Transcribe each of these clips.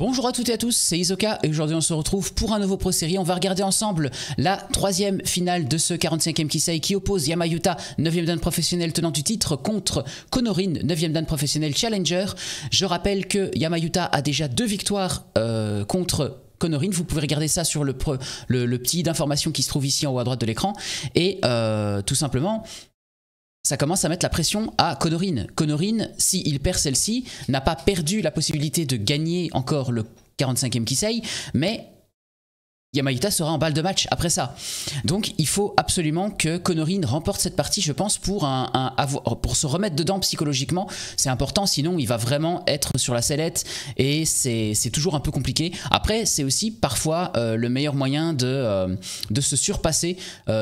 Bonjour à toutes et à tous, c'est Hisoka et aujourd'hui on se retrouve pour un nouveau pro-série. On va regarder ensemble la troisième finale de ce 45e Kisei qui oppose Iyama Yuta, 9e dan professionnel tenant du titre, contre Kono Rin, 9e dan professionnel challenger. Je rappelle que Iyama Yuta a déjà 2 victoires contre Kono Rin. Vous pouvez regarder ça sur le petit d'information qui se trouve ici en haut à droite de l'écran. Et tout simplement, ça commence à mettre la pression à Kono Rin. Kono Rin, s'il perd celle-ci, n'a pas perdu la possibilité de gagner encore le 45e Kisei, mais Iyama Yuta sera en balle de match après ça. Donc il faut absolument que Kono Rin remporte cette partie, je pense, pour se remettre dedans psychologiquement. C'est important, sinon il va vraiment être sur la sellette et c'est toujours un peu compliqué. Après, c'est aussi parfois le meilleur moyen de se surpasser,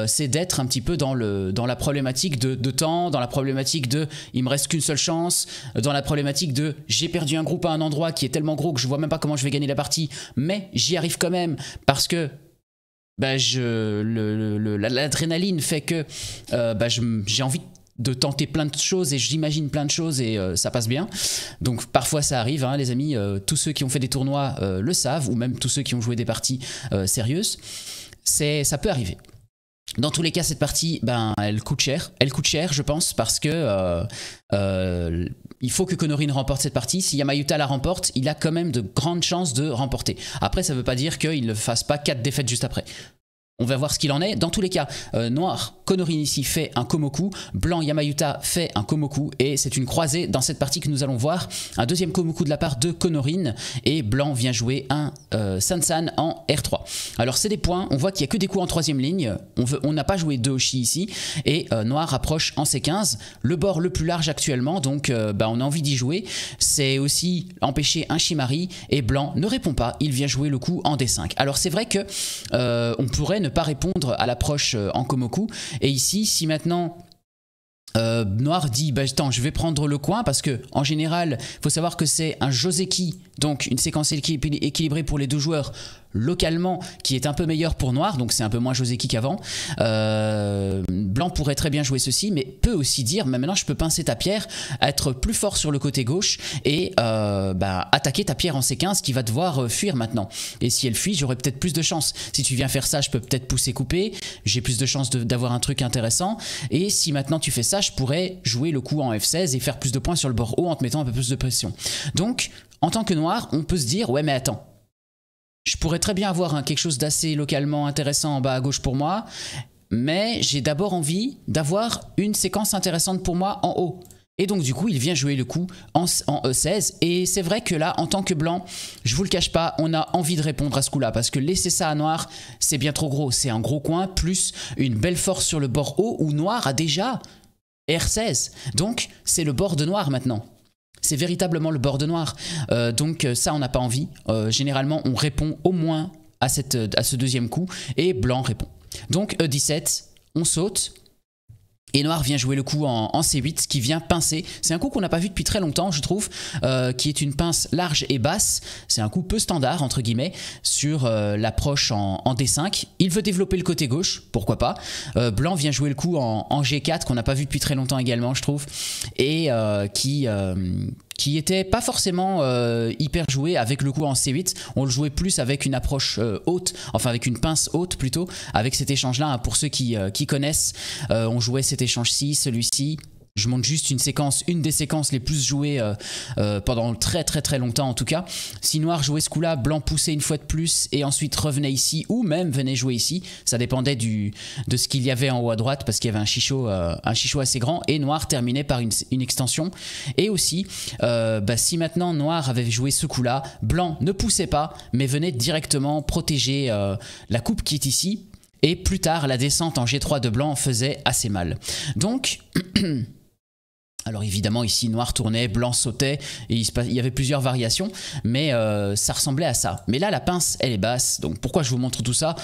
c'est d'être un petit peu dans la problématique de temps, dans la problématique de il me reste qu'une seule chance, dans la problématique de j'ai perdu un groupe à un endroit qui est tellement gros que je vois même pas comment je vais gagner la partie, mais j'y arrive quand même parce que l'adrénaline fait que j'ai envie de tenter plein de choses et j'imagine plein de choses et ça passe bien. Donc parfois ça arrive, hein, les amis, tous ceux qui ont fait des tournois le savent, ou même tous ceux qui ont joué des parties sérieuses, ça peut arriver. Dans tous les cas, cette partie, elle coûte cher. Elle coûte cher, je pense, parce que il faut que Kono Rin remporte cette partie. Si Iyama Yuta la remporte, il a quand même de grandes chances de remporter. Après, ça ne veut pas dire qu'il ne fasse pas 4 défaites juste après. On va voir ce qu'il en est. Dans tous les cas, noir, Kono Rin ici fait un Komoku. Blanc, Iyama Yuta fait un Komoku. Et c'est une croisée dans cette partie que nous allons voir. Un deuxième Komoku de la part de Kono Rin. Et blanc vient jouer un Sansan en R3. Alors c'est des points. On voit qu'il n'y a que des coups en 3e ligne. On n'a pas joué de Hoshi ici. Et noir approche en C15. Le bord le plus large actuellement. Donc on a envie d'y jouer. C'est aussi empêcher un Shimari. Et blanc ne répond pas. Il vient jouer le coup en D5. Alors c'est vrai que on pourrait ne pas répondre à l'approche en Komoku, et ici si maintenant noir dit attends, je vais prendre le coin, parce que en général faut savoir que c'est un joseki, donc une séquence équilibrée pour les deux joueurs localement, qui est un peu meilleure pour noir, donc c'est un peu moins joseki qu'avant. Blanc pourrait très bien jouer ceci, mais peut aussi dire mais maintenant je peux pincer ta pierre, être plus fort sur le côté gauche et attaquer ta pierre en C15 qui va devoir fuir maintenant, et si elle fuit j'aurai peut-être plus de chance. Si tu viens faire ça, je peux peut-être pousser couper, j'ai plus de chances d'avoir un truc intéressant, et si maintenant tu fais ça, je pourrais jouer le coup en F16 et faire plus de points sur le bord haut en te mettant un peu plus de pression. Donc en tant que noir on peut se dire ouais mais attends, je pourrais très bien avoir quelque chose d'assez localement intéressant en bas à gauche pour moi, mais j'ai d'abord envie d'avoir une séquence intéressante pour moi en haut. Et donc du coup, il vient jouer le coup en E16. Et c'est vrai que là, en tant que blanc, je vous le cache pas, on a envie de répondre à ce coup-là. Parce que laisser ça à noir, c'est bien trop gros. C'est un gros coin plus une belle force sur le bord haut où noir a déjà R16. Donc c'est le bord de noir maintenant. C'est véritablement le bord de noir. Donc ça, on n'a pas envie. Généralement, on répond au moins à ce deuxième coup. Et blanc répond. Donc E17, on saute, et noir vient jouer le coup en C8 qui vient pincer. C'est un coup qu'on n'a pas vu depuis très longtemps, je trouve, qui est une pince large et basse. C'est un coup peu standard, entre guillemets, sur l'approche en D5. Il veut développer le côté gauche, pourquoi pas. Blanc vient jouer le coup en G4, qu'on n'a pas vu depuis très longtemps également, je trouve, et qui était pas forcément hyper joué avec le coup en C8. On le jouait plus avec une approche haute, enfin avec une pince haute plutôt, avec cet échange-là, hein, pour ceux qui connaissent. On jouait cet échange-ci, celui-ci. Je montre juste une des séquences les plus jouées pendant très longtemps en tout cas. Si noir jouait ce coup-là, blanc poussait une fois de plus et ensuite revenait ici, ou même venait jouer ici. Ça dépendait de ce qu'il y avait en haut à droite, parce qu'il y avait un chichot assez grand, et noir terminait par une extension. Et aussi, si maintenant noir avait joué ce coup-là, blanc ne poussait pas, mais venait directement protéger la coupe qui est ici. Et plus tard, la descente en G3 de blanc faisait assez mal. Donc... Alors évidemment ici noir tournait, blanc sautait, et il y avait plusieurs variations, mais ça ressemblait à ça. Mais là la pince elle est basse, donc pourquoi je vous montre tout ça?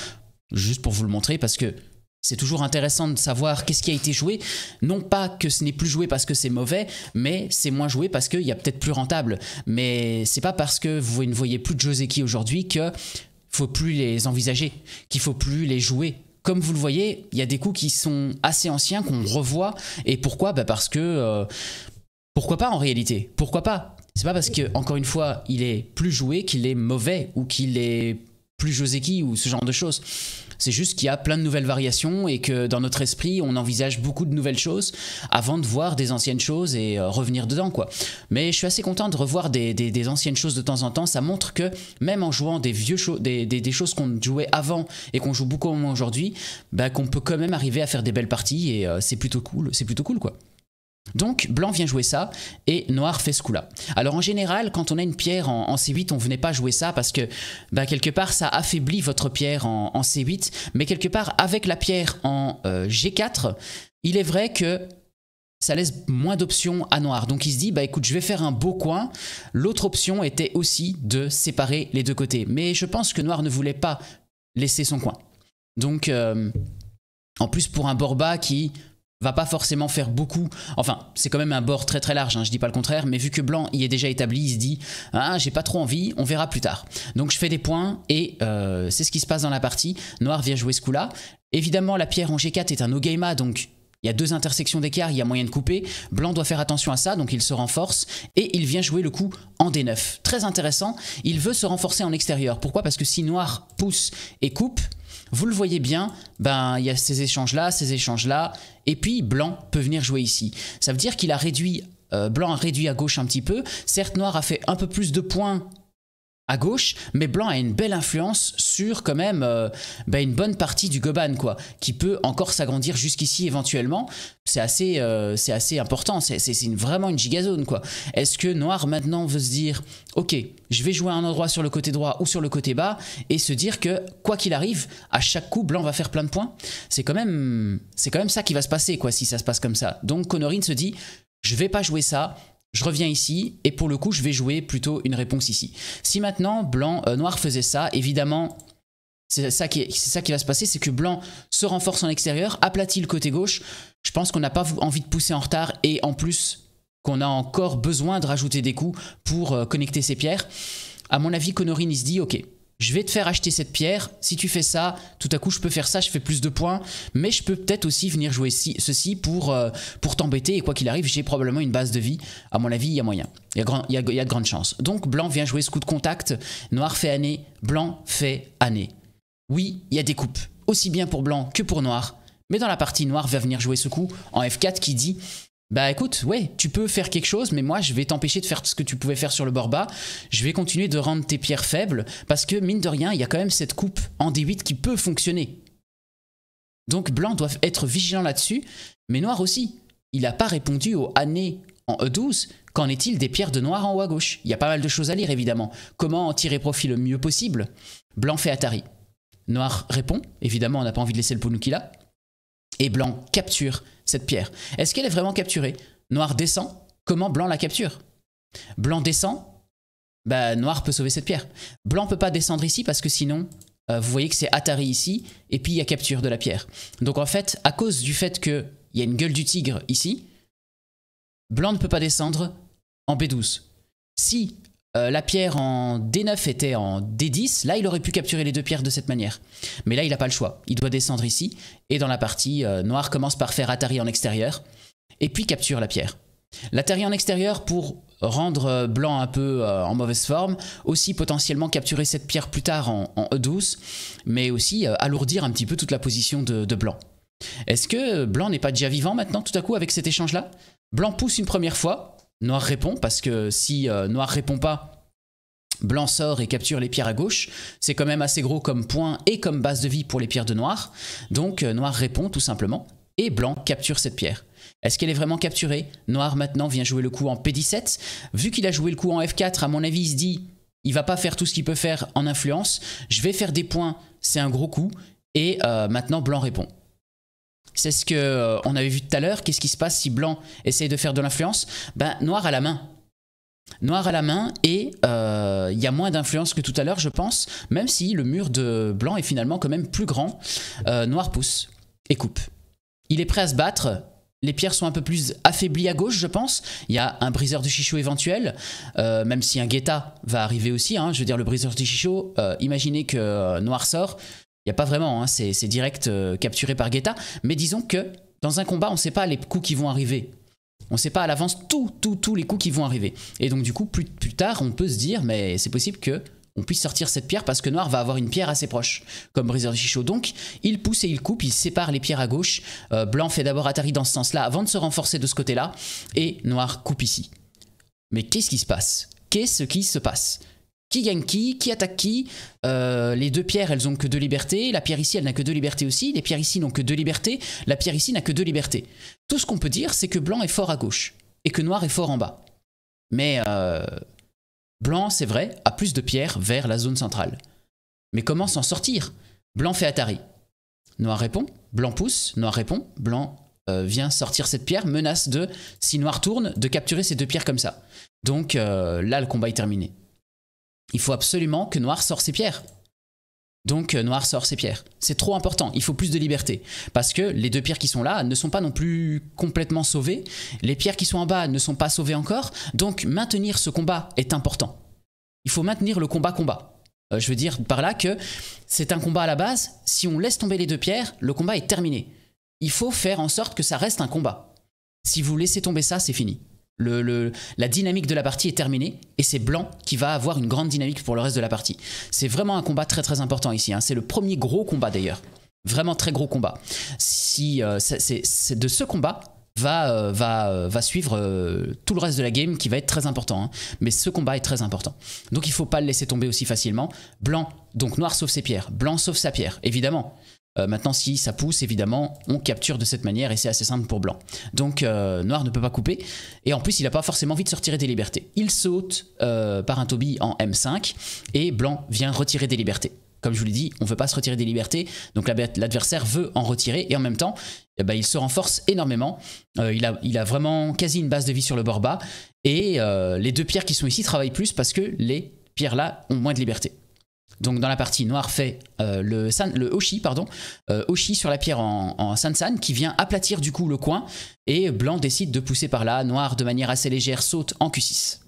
Juste pour vous le montrer, parce que c'est toujours intéressant de savoir qu'est-ce qui a été joué. Non pas que ce n'est plus joué parce que c'est mauvais, mais c'est moins joué parce qu'il y a peut-être plus rentable. Mais c'est pas parce que vous ne voyez plus de joseki aujourd'hui qu'il ne faut plus les envisager, qu'il ne faut plus les jouer. Comme vous le voyez, il y a des coups qui sont assez anciens, qu'on revoit. Et pourquoi? Parce que... pourquoi pas en réalité? Pourquoi pas? C'est pas parce que, encore une fois, il est plus joué qu'il est mauvais ou qu'il est plus joseki ou ce genre de choses. C'est juste qu'il y a plein de nouvelles variations et que dans notre esprit, on envisage beaucoup de nouvelles choses avant de voir des anciennes choses et revenir dedans, quoi. Mais je suis assez content de revoir des anciennes choses de temps en temps. Ça montre que même en jouant des vieux des choses qu'on jouait avant et qu'on joue beaucoup moins aujourd'hui, bah, qu'on peut quand même arriver à faire des belles parties et c'est plutôt cool. C'est plutôt cool, quoi. Donc blanc vient jouer ça et noir fait ce coup là. Alors en général quand on a une pierre en C8 on venait pas jouer ça parce que bah, quelque part ça affaiblit votre pierre en C8. Mais quelque part avec la pierre en G4 il est vrai que ça laisse moins d'options à noir. Donc il se dit bah écoute je vais faire un beau coin. L'autre option était aussi de séparer les deux côtés. Mais je pense que noir ne voulait pas laisser son coin. Donc en plus pour un Borba qui va pas forcément faire beaucoup, enfin c'est quand même un bord très très large, hein, je dis pas le contraire, mais vu que blanc y est déjà établi, il se dit « Ah, j'ai pas trop envie, on verra plus tard ». Donc je fais des points et c'est ce qui se passe dans la partie, noir vient jouer ce coup-là. Évidemment la pierre en G4 est un no-gaima, donc il y a deux intersections d'écart, il y a moyen de couper, blanc doit faire attention à ça, donc il se renforce et il vient jouer le coup en D9. Très intéressant, il veut se renforcer en extérieur, pourquoi? Parce que si noir pousse et coupe, vous le voyez bien, ben il y a ces échanges-là, et puis blanc peut venir jouer ici. Ça veut dire qu'il a réduit, blanc a réduit à gauche un petit peu, certes noir a fait un peu plus de points à gauche, mais blanc a une belle influence sur quand même ben, une bonne partie du goban, quoi, qui peut encore s'agrandir jusqu'ici éventuellement. C'est assez important, c'est vraiment une gigazone, quoi. Est-ce que noir maintenant veut se dire « Ok, je vais jouer à un endroit sur le côté droit ou sur le côté bas » et se dire que, quoi qu'il arrive, à chaque coup, blanc va faire plein de points? C'est quand même ça qui va se passer, quoi, si ça se passe comme ça. Donc Kono Rin se dit « Je vais pas jouer ça ». Je reviens ici et pour le coup je vais jouer plutôt une réponse ici. Si maintenant noir faisait ça, évidemment c'est ça qui va se passer, c'est que blanc se renforce en extérieur, aplatit le côté gauche. Je pense qu'on n'a pas envie de pousser en retard et en plus qu'on a encore besoin de rajouter des coups pour connecter ces pierres. À mon avis Kono Rin il se dit ok, je vais te faire acheter cette pierre, si tu fais ça, tout à coup je peux faire ça, je fais plus de points, mais je peux peut-être aussi venir jouer ceci pour t'embêter, et quoi qu'il arrive, j'ai probablement une base de vie, à mon avis, il y a moyen, il y a de grandes chances. Donc blanc vient jouer ce coup de contact, noir fait année, blanc fait année. Oui, il y a des coupes, aussi bien pour blanc que pour noir, mais dans la partie noir va venir jouer ce coup en F4 qui dit... Bah écoute, ouais, tu peux faire quelque chose, mais moi je vais t'empêcher de faire ce que tu pouvais faire sur le bord bas. Je vais continuer de rendre tes pierres faibles, parce que mine de rien, il y a quand même cette coupe en D8 qui peut fonctionner. Donc blanc doit être vigilant là-dessus, mais noir aussi. Il n'a pas répondu aux années en E12. Qu'en est-il des pierres de noir en haut à gauche? Il y a pas mal de choses à lire évidemment. Comment en tirer profit le mieux possible? Blanc fait Atari. Noir répond, évidemment on n'a pas envie de laisser le Ponuki là. Et blanc capture cette pierre. Est-ce qu'elle est vraiment capturée? Noir descend. Comment blanc la capture? Blanc descend. Bah, noir peut sauver cette pierre. Blanc peut pas descendre ici parce que sinon, vous voyez que c'est Atari ici et puis il y a capture de la pierre. Donc en fait, à cause du fait qu'il y a une gueule du tigre ici, blanc ne peut pas descendre en B12. Si la pierre en D9 était en D10, là il aurait pu capturer les deux pierres de cette manière. Mais là il n'a pas le choix, il doit descendre ici, et dans la partie, noir commence par faire Atari en extérieur, et puis capture la pierre. L'Atari en extérieur pour rendre blanc un peu en mauvaise forme, aussi potentiellement capturer cette pierre plus tard en E12, mais aussi alourdir un petit peu toute la position de blanc. Est-ce que blanc n'est pas déjà vivant maintenant tout à coup avec cet échange-là? Blanc pousse une première fois. Noir répond, parce que si noir répond pas, blanc sort et capture les pierres à gauche. C'est quand même assez gros comme point et comme base de vie pour les pierres de noir. Donc noir répond tout simplement, et blanc capture cette pierre. Est-ce qu'elle est vraiment capturée? Noir maintenant vient jouer le coup en P17. Vu qu'il a joué le coup en F4, à mon avis il se dit, il va pas faire tout ce qu'il peut faire en influence. Je vais faire des points, c'est un gros coup, et maintenant blanc répond. C'est ce qu'on avait vu tout à l'heure. Qu'est-ce qui se passe si blanc essaye de faire de l'influence? Ben, noir à la main. Noir à la main et il y a moins d'influence que tout à l'heure, je pense. Même si le mur de blanc est finalement quand même plus grand. Noir pousse et coupe. Il est prêt à se battre. Les pierres sont un peu plus affaiblies à gauche, je pense. Il y a un briseur du chichot éventuel. Même si un guetta va arriver aussi. Hein. Je veux dire, le briseur du chichot, imaginez que noir sort. Il n'y a pas vraiment, hein, c'est direct capturé par Guetta. Mais disons que dans un combat, on ne sait pas les coups qui vont arriver. On ne sait pas à l'avance tous les coups qui vont arriver. Et donc du coup, plus tard, on peut se dire, mais c'est possible que on puisse sortir cette pierre parce que Noir va avoir une pierre assez proche, comme Briseur Chichot. Donc, il pousse et il coupe, il sépare les pierres à gauche. Blanc fait d'abord Atari dans ce sens-là avant de se renforcer de ce côté-là. Et Noir coupe ici. Mais qu'est-ce qui se passe? Qu'est-ce qui se passe? Qui gagne qui attaque qui? Les deux pierres, elles n'ont que deux libertés. La pierre ici, elle n'a que deux libertés aussi. Les pierres ici n'ont que deux libertés. La pierre ici n'a que deux libertés. Tout ce qu'on peut dire, c'est que Blanc est fort à gauche et que Noir est fort en bas. Mais Blanc, c'est vrai, a plus de pierres vers la zone centrale. Mais comment s'en sortir? Blanc fait Atari. Noir répond. Blanc pousse. Noir répond. Blanc vient sortir cette pierre, menace de, si Noir tourne, de capturer ces deux pierres comme ça. Donc là, le combat est terminé. Il faut absolument que Noir sorte ses pierres. Donc Noir sort ses pierres. C'est trop important, il faut plus de liberté. Parce que les deux pierres qui sont là ne sont pas non plus complètement sauvées. Les pierres qui sont en bas ne sont pas sauvées encore. Donc maintenir ce combat est important. Il faut maintenir le combat-combat. Je veux dire par là que c'est un combat à la base. Si on laisse tomber les deux pierres, le combat est terminé. Il faut faire en sorte que ça reste un combat. Si vous laissez tomber ça, c'est fini. La dynamique de la partie est terminée et c'est Blanc qui va avoir une grande dynamique pour le reste de la partie. C'est vraiment un combat très important ici, hein. C'est le premier gros combat d'ailleurs, vraiment très gros combat. De ce combat va suivre tout le reste de la game qui va être très important, hein. Mais ce combat est très important. Donc il ne faut pas le laisser tomber aussi facilement. Blanc, donc Noir sauve ses pierres, Blanc sauve sa pierre, évidemment. Maintenant, si ça pousse, évidemment, on capture de cette manière et c'est assez simple pour Blanc. Donc, Noir ne peut pas couper. Et en plus, il n'a pas forcément envie de se retirer des libertés. Il saute par un tobi en M5 et Blanc vient retirer des libertés. Comme je vous l'ai dit, on ne veut pas se retirer des libertés. Donc, l'adversaire veut en retirer et en même temps, eh ben, il se renforce énormément. Il a vraiment quasi une base de vie sur le bord bas. Et les deux pierres qui sont ici travaillent plus parce que les pierres là ont moins de liberté. Donc dans la partie, Noir fait le Oshi sur la pierre en Sansan qui vient aplatir du coup le coin et Blanc décide de pousser par là. Noir de manière assez légère saute en Q6.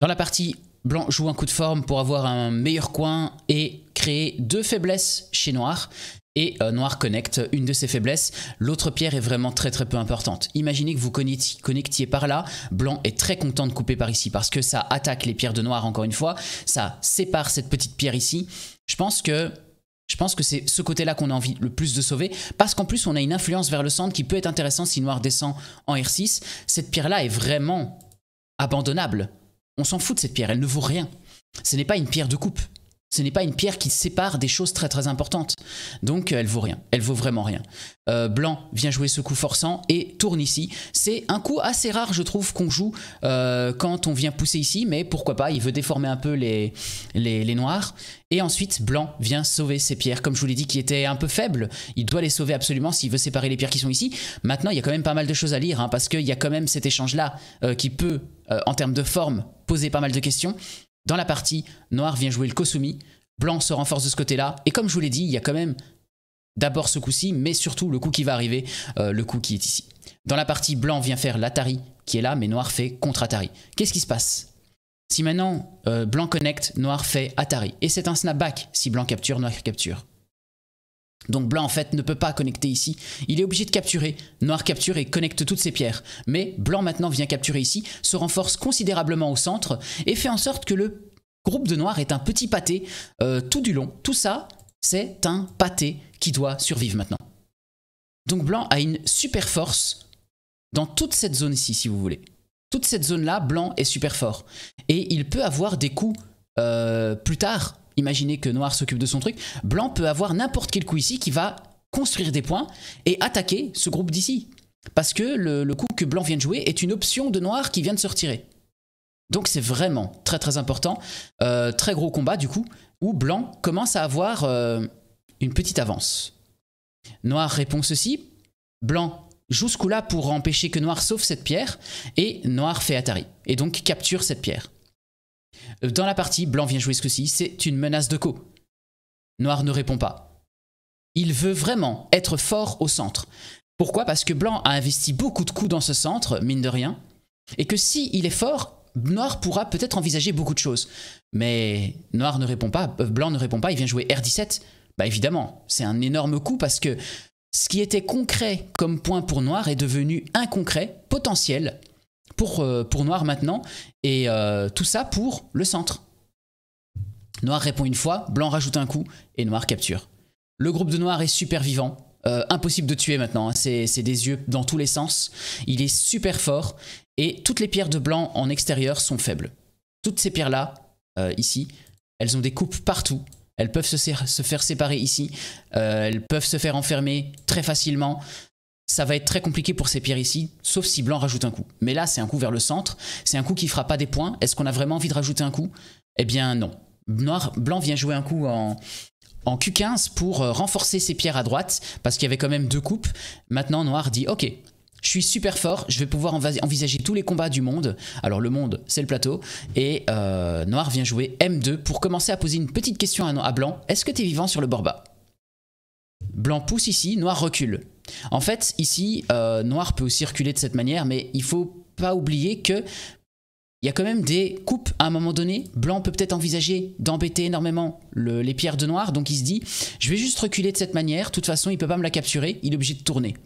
Dans la partie, Blanc joue un coup de forme pour avoir un meilleur coin et créer deux faiblesses chez Noir. Et Noir connecte une de ses faiblesses. L'autre pierre est vraiment très peu importante. Imaginez que vous connectiez par là. Blanc est très content de couper par ici parce que ça attaque les pierres de Noir encore une fois. Ça sépare cette petite pierre ici. Je pense que c'est ce côté-là qu'on a envie le plus de sauver. Parce qu'en plus, on a une influence vers le centre qui peut être intéressante si Noir descend en R6. Cette pierre-là est vraiment abandonnable. On s'en fout de cette pierre, elle ne vaut rien. Ce n'est pas une pierre de coupe. Ce n'est pas une pierre qui sépare des choses très importantes. Donc elle vaut rien, elle vaut vraiment rien. Blanc vient jouer ce coup forçant et tourne ici. C'est un coup assez rare je trouve qu'on joue quand on vient pousser ici. Mais pourquoi pas, il veut déformer un peu les noirs. Et ensuite Blanc vient sauver ses pierres comme je vous l'ai dit qui étaient un peu faibles. Il doit les sauver absolument s'il veut séparer les pierres qui sont ici. Maintenant il y a quand même pas mal de choses à lire hein, parce qu'il y a quand même cet échange là qui peut en termes de forme poser pas mal de questions. Dans la partie, Noir vient jouer le Kosumi, Blanc se renforce de ce côté-là, et comme je vous l'ai dit, il y a quand même d'abord ce coup-ci, mais surtout le coup qui va arriver, le coup qui est ici. Dans la partie, Blanc vient faire l'Atari qui est là, mais Noir fait contre-Atari. Qu'est-ce qui se passe? Si maintenant Blanc connecte, Noir fait Atari, et c'est un snapback, si Blanc capture, Noir capture. Donc Blanc en fait ne peut pas connecter ici, il est obligé de capturer, Noir capture et connecte toutes ses pierres. Mais Blanc maintenant vient capturer ici, se renforce considérablement au centre et fait en sorte que le groupe de Noir est un petit pâté tout du long. Tout ça, c'est un pâté qui doit survivre maintenant. Donc Blanc a une super force dans toute cette zone ici si vous voulez. Toute cette zone là, Blanc est super fort et il peut avoir des coups plus tard. Imaginez que Noir s'occupe de son truc. Blanc peut avoir n'importe quel coup ici qui va construire des points et attaquer ce groupe d'ici. Parce que le coup que Blanc vient de jouer est une option de Noir qui vient de se retirer. Donc c'est vraiment très important. Très gros combat du coup, où Blanc commence à avoir une petite avance. Noir répond ceci. Blanc joue ce coup-là pour empêcher que Noir sauve cette pierre. Et Noir fait Atari. Et donc capture cette pierre. Dans la partie, Blanc vient jouer ce que-ci, c'est une menace de co. Noir ne répond pas. Il veut vraiment être fort au centre. Pourquoi? Parce que Blanc a investi beaucoup de coups dans ce centre, mine de rien, et que s'il est fort, Noir pourra peut-être envisager beaucoup de choses. Mais Noir ne répond pas, Blanc ne répond pas, il vient jouer R17. Bah évidemment, c'est un énorme coup parce que Ce qui était concret comme point pour Noir est devenu inconcret, potentiel, pour Noir maintenant, et tout ça pour le centre. Noir répond une fois, Blanc rajoute un coup, et Noir capture. Le groupe de Noir est super vivant, impossible de tuer maintenant, hein. C'est des yeux dans tous les sens, il est super fort, et toutes les pierres de Blanc en extérieur sont faibles. Toutes ces pierres-là, ici, elles ont des coupes partout. Elles peuvent se faire séparer ici, elles peuvent se faire enfermer très facilement. Ça va être très compliqué pour ces pierres ici, sauf si Blanc rajoute un coup. Mais là, c'est un coup vers le centre, c'est un coup qui fera pas des points. Est-ce qu'on a vraiment envie de rajouter un coup? Eh bien non. Blanc vient jouer un coup en Q15 pour renforcer ses pierres à droite, parce qu'il y avait quand même deux coupes. Maintenant, Noir dit « Ok, je suis super fort, je vais pouvoir envisager tous les combats du monde. » Alors le monde, c'est le plateau. Et Noir vient jouer M2 pour commencer à poser une petite question à Blanc. Est-ce que tu es vivant sur le bord bas? Blanc pousse ici, Noir recule. En fait, ici, Noir peut aussi reculer de cette manière, mais il ne faut pas oublier que... il y a quand même des coupes à un moment donné. Blanc peut peut-être envisager d'embêter énormément les pierres de Noir. Donc il se dit, je vais juste reculer de cette manière. De toute façon, il ne peut pas me la capturer. Il est obligé de tourner.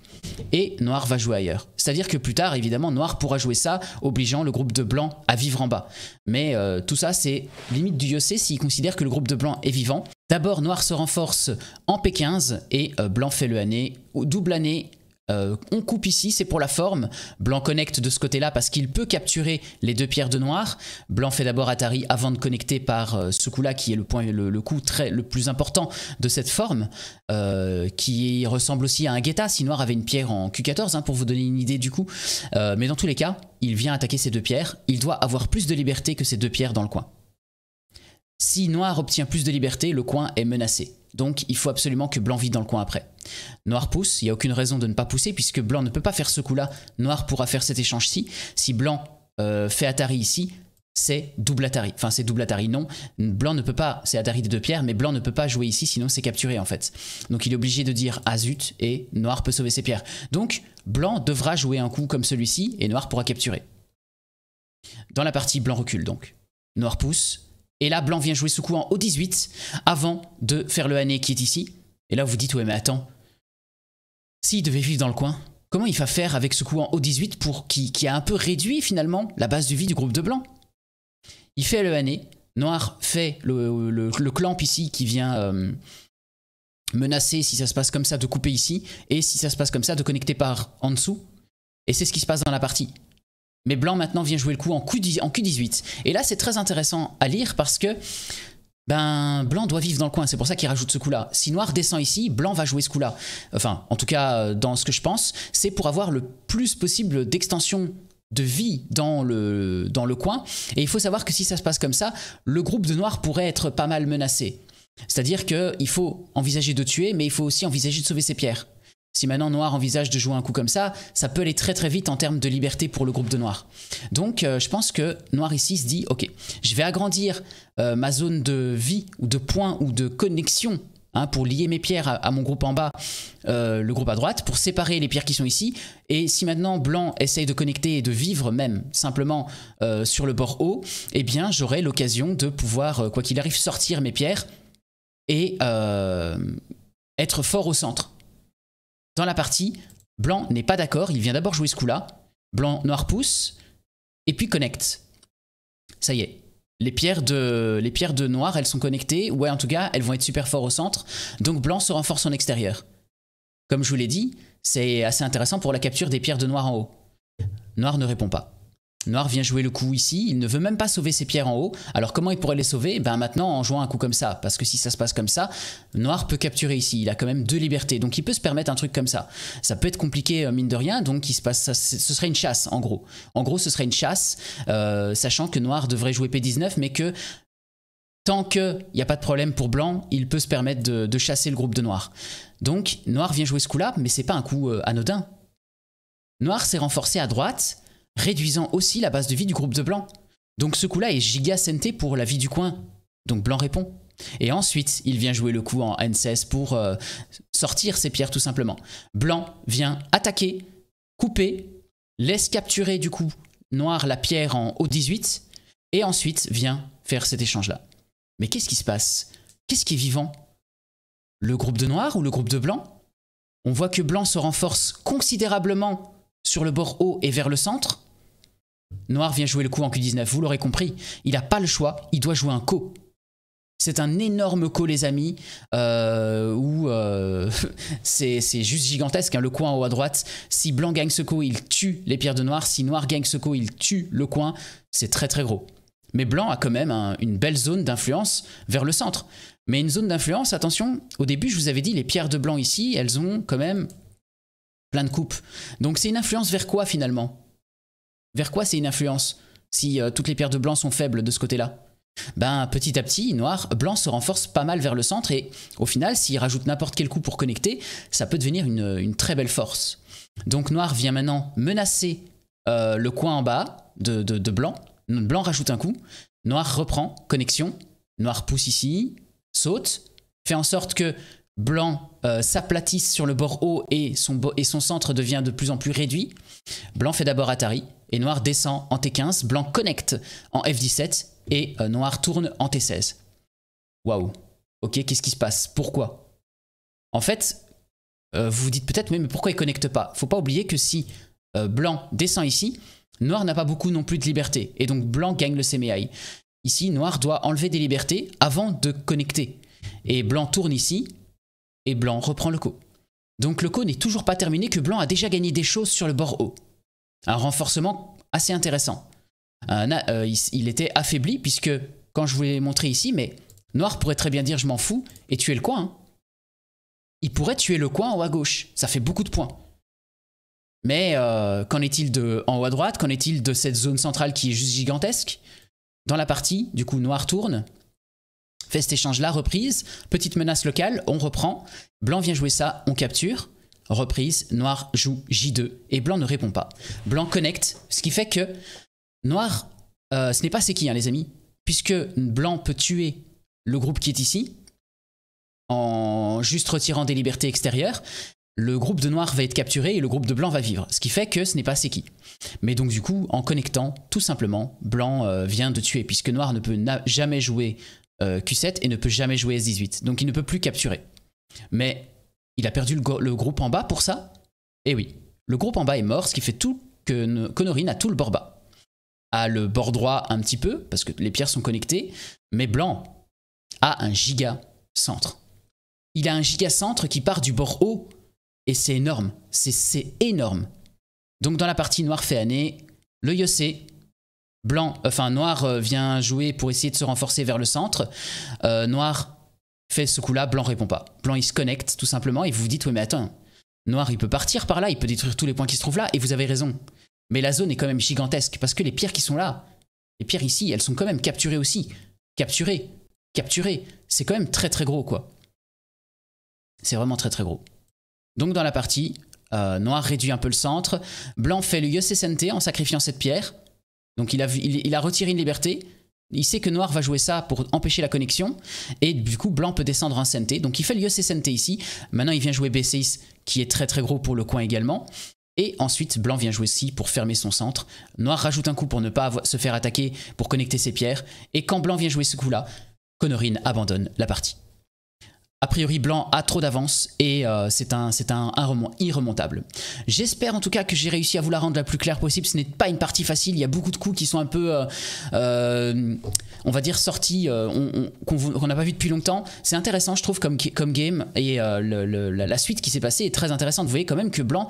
Et Noir va jouer ailleurs. C'est-à-dire que plus tard, évidemment, Noir pourra jouer ça, obligeant le groupe de Blanc à vivre en bas. Mais tout ça, c'est limite du Yosei s'il considère que le groupe de Blanc est vivant. D'abord, Noir se renforce en P15 et Blanc fait le année, double année. On coupe ici, c'est pour la forme. Blanc connecte de ce côté-là parce qu'il peut capturer les deux pierres de Noir. Blanc fait d'abord Atari avant de connecter par ce coup-là qui est le coup le plus important de cette forme, qui ressemble aussi à un guetta si Noir avait une pierre en Q14, hein, pour vous donner une idée du coup. Mais dans tous les cas, il vient attaquer ces deux pierres. Il doit avoir plus de liberté que ces deux pierres dans le coin. Si Noir obtient plus de liberté, le coin est menacé. Donc il faut absolument que Blanc vide dans le coin après. Noir pousse, il n'y a aucune raison de ne pas pousser puisque Blanc ne peut pas faire ce coup-là. Noir pourra faire cet échange-ci. Si Blanc fait Atari ici, c'est double Atari. Enfin c'est double Atari, non. Blanc ne peut pas, c'est Atari des deux pierres, mais Blanc ne peut pas jouer ici sinon c'est capturé en fait. Donc il est obligé de dire ah zut et Noir peut sauver ses pierres. Donc Blanc devra jouer un coup comme celui-ci et Noir pourra capturer. Dans la partie, Blanc recule donc. Noir pousse. Et là, Blanc vient jouer ce coup en O18 avant de faire le hané qui est ici. Et là, vous dites, ouais, mais attends, s'il devait vivre dans le coin, comment il va faire avec ce coup en O18 pour qui a un peu réduit finalement la base de vie du groupe de Blanc? Il fait le hané. Noir fait le clamp ici qui vient menacer, si ça se passe comme ça, de couper ici. Et si ça se passe comme ça, de connecter par en dessous. Et c'est ce qui se passe dans la partie. Mais Blanc maintenant vient jouer le coup en Q18. Et là c'est très intéressant à lire parce que ben, Blanc doit vivre dans le coin, c'est pour ça qu'il rajoute ce coup-là. Si Noir descend ici, Blanc va jouer ce coup-là. Enfin, en tout cas dans ce que je pense, c'est pour avoir le plus possible d'extension de vie dans le coin. Et il faut savoir que si ça se passe comme ça, le groupe de Noir pourrait être pas mal menacé. C'est-à-dire qu'il faut envisager de tuer, mais il faut aussi envisager de sauver ses pierres. Si maintenant Noir envisage de jouer un coup comme ça, ça peut aller très très vite en termes de liberté pour le groupe de Noir. Donc je pense que Noir ici se dit « Ok, je vais agrandir ma zone de vie ou de points ou de connexion hein, pour lier mes pierres à mon groupe en bas, le groupe à droite, pour séparer les pierres qui sont ici. Et si maintenant Blanc essaye de connecter et de vivre même simplement sur le bord haut, eh bien j'aurai l'occasion de pouvoir, quoi qu'il arrive, sortir mes pierres et être fort au centre. » Dans la partie, Blanc n'est pas d'accord, il vient d'abord jouer ce coup-là. Blanc, Noir pousse, et puis connecte. Ça y est, les pierres de Noir, elles sont connectées, ouais en tout cas, elles vont être super fortes au centre, donc Blanc se renforce en extérieur. Comme je vous l'ai dit, c'est assez intéressant pour la capture des pierres de Noir en haut. Noir ne répond pas. Noir vient jouer le coup ici, il ne veut même pas sauver ses pierres en haut, alors comment il pourrait les sauver? Ben maintenant en jouant un coup comme ça, parce que si ça se passe comme ça, Noir peut capturer ici, il a quand même deux libertés, donc il peut se permettre un truc comme ça. Ça peut être compliqué mine de rien, donc il se passe, ce serait une chasse en gros. En gros ce serait une chasse, sachant que Noir devrait jouer P19, mais que tant qu'il n'y a pas de problème pour Blanc, il peut se permettre de chasser le groupe de Noir. Donc Noir vient jouer ce coup-là, mais c'est pas un coup anodin. Noir s'est renforcé à droite, réduisant aussi la base de vie du groupe de Blanc. Donc ce coup-là est giga senté pour la vie du coin. Donc Blanc répond. Et ensuite, il vient jouer le coup en N16 pour sortir ses pierres tout simplement. Blanc vient attaquer, couper, laisse capturer du coup Noir la pierre en O18 et ensuite vient faire cet échange-là. Mais qu'est-ce qui se passe? Qu'est-ce qui est vivant? Le groupe de Noir ou le groupe de Blanc? on voit que blanc se renforce considérablement sur le bord haut et vers le centre. Noir vient jouer le coup en Q19, vous l'aurez compris. Il n'a pas le choix, il doit jouer un ko. C'est un énorme ko, les amis, c'est juste gigantesque, hein, le coin en haut à droite. Si blanc gagne ce ko, il tue les pierres de noir. Si noir gagne ce ko, il tue le coin. C'est très très gros. Mais blanc a quand même une belle zone d'influence vers le centre. Mais une zone d'influence, attention, au début, je vous avais dit, les pierres de blanc ici, elles ont quand même plein de coupes. Donc c'est une influence vers quoi, finalement? Vers quoi c'est une influence si toutes les pierres de blanc sont faibles de ce côté-là? Ben, petit à petit, noir, blanc se renforce pas mal vers le centre et au final, s'il rajoute n'importe quel coup pour connecter, ça peut devenir une très belle force. Donc noir vient maintenant menacer le coin en bas de blanc. Blanc rajoute un coup, noir reprend, connexion, noir pousse ici, saute, fait en sorte que blanc s'aplatisse sur le bord haut et son centre devient de plus en plus réduit. Blanc fait d'abord Atari et noir descend en T15, blanc connecte en F17 et noir tourne en T16. Waouh, ok, qu'est-ce qui se passe? Pourquoi? En fait, vous vous dites peut-être, mais pourquoi il ne connecte pas? Faut pas oublier que si blanc descend ici, noir n'a pas beaucoup non plus de liberté, et donc blanc gagne le CMI. Ici, noir doit enlever des libertés avant de connecter. Et blanc tourne ici, et blanc reprend le ko. Donc le ko n'est toujours pas terminé que blanc a déjà gagné des choses sur le bord haut. Un renforcement assez intéressant. Il était affaibli, puisque, quand je vous l'ai montré ici, mais noir pourrait très bien dire « je m'en fous » et tuer le coin. Il pourrait tuer le coin en haut à gauche, ça fait beaucoup de points. Mais qu'en est-il de en haut à droite? Qu'en est-il de cette zone centrale qui est juste gigantesque? Dans la partie, du coup, noir tourne, fait cet échange-là, reprise, petite menace locale, on reprend, blanc vient jouer ça, on capture, reprise, noir joue J2, et blanc ne répond pas. Blanc connecte, ce qui fait que noir, ce n'est pas Seki, hein, les amis, puisque blanc peut tuer le groupe qui est ici, en juste retirant des libertés extérieures. Le groupe de noir va être capturé et le groupe de blanc va vivre, ce qui fait que ce n'est pas Seki. Mais donc du coup, en connectant, tout simplement, blanc vient de tuer, puisque noir ne peut jamais jouer Q7 et ne peut jamais jouer S18, donc il ne peut plus capturer. Mais il a perdu le groupe en bas pour ça? Eh oui, le groupe en bas est mort, ce qui fait tout que Kono Rin a tout le bord bas. A le bord droit un petit peu, parce que les pierres sont connectées, mais blanc a un giga centre. Il a un giga centre qui part du bord haut. Et c'est énorme, c'est énorme. Donc dans la partie, noir fait année, le Yosé, noir vient jouer pour essayer de se renforcer vers le centre. Noir fait ce coup-là, blanc répond pas. Blanc il se connecte tout simplement et vous vous dites, oui mais attends, noir il peut partir par là, il peut détruire tous les points qui se trouvent là et vous avez raison. Mais la zone est quand même gigantesque parce que les pierres qui sont là, les pierres ici, elles sont quand même capturées aussi. Capturées, c'est quand même très très gros quoi. C'est vraiment très très gros. Donc dans la partie, noir réduit un peu le centre, blanc fait le Yosei Sente en sacrifiant cette pierre, donc il a retiré une liberté, il sait que noir va jouer ça pour empêcher la connexion, et du coup blanc peut descendre un Sente, donc il fait le Yosei Sente ici, maintenant il vient jouer B6 qui est très très gros pour le coin également, et ensuite blanc vient jouer ci pour fermer son centre, noir rajoute un coup pour ne pas se faire attaquer pour connecter ses pierres, et quand blanc vient jouer ce coup là, Kono Rin abandonne la partie. A priori, blanc a trop d'avance et c'est un irremontable. J'espère en tout cas que j'ai réussi à vous la rendre la plus claire possible. Ce n'est pas une partie facile, il y a beaucoup de coups qui sont un peu, on va dire, sortis, qu'on n'a pas vu depuis longtemps. C'est intéressant, je trouve, comme game. Et la suite qui s'est passée est très intéressante. Vous voyez quand même que blanc,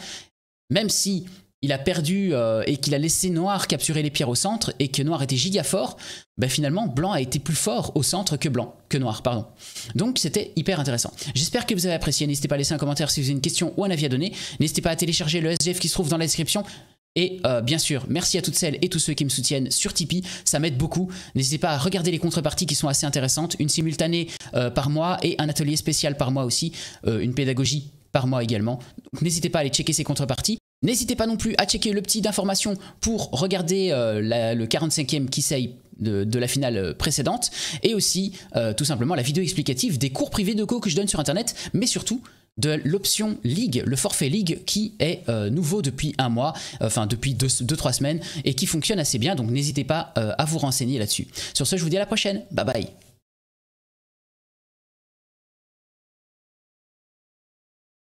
même si il a perdu et qu'il a laissé noir capturer les pierres au centre et que noir était giga fort, ben finalement blanc a été plus fort au centre que noir, pardon. Donc c'était hyper intéressant. J'espère que vous avez apprécié, n'hésitez pas à laisser un commentaire si vous avez une question ou un avis à donner, n'hésitez pas à télécharger le SGF qui se trouve dans la description et bien sûr, merci à toutes celles et tous ceux qui me soutiennent sur Tipeee, ça m'aide beaucoup. N'hésitez pas à regarder les contreparties qui sont assez intéressantes, une simultanée par mois et un atelier spécial par mois aussi, une pédagogie par mois également. Donc n'hésitez pas à aller checker ces contreparties. N'hésitez pas non plus à checker le petit d'information pour regarder le 45e Kisei de la finale précédente et aussi tout simplement la vidéo explicative des cours privés de ko que je donne sur internet, mais surtout de l'option Ligue, le forfait Ligue qui est nouveau depuis un mois, enfin depuis 2-3 semaines et qui fonctionne assez bien, donc n'hésitez pas à vous renseigner là-dessus. Sur ce, je vous dis à la prochaine, bye bye.